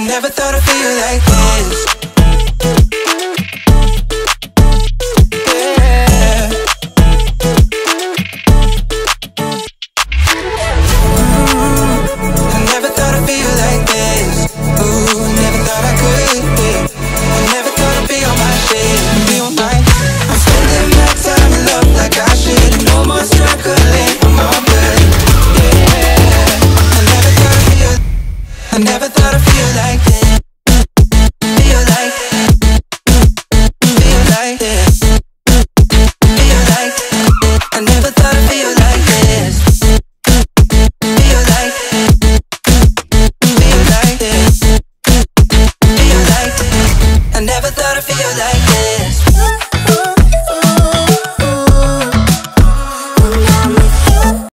I never thought I'd feel like this.